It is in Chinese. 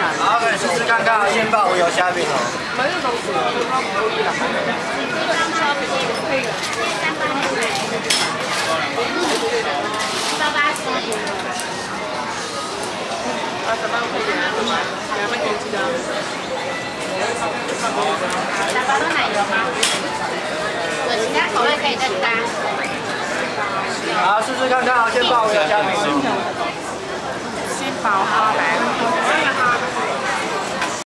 麻烦试试看看，先把我有虾饼哦。没有东西，我刚不会了。虾饼可以的，好，试试看看，先爆我有虾饼。先爆虾饼。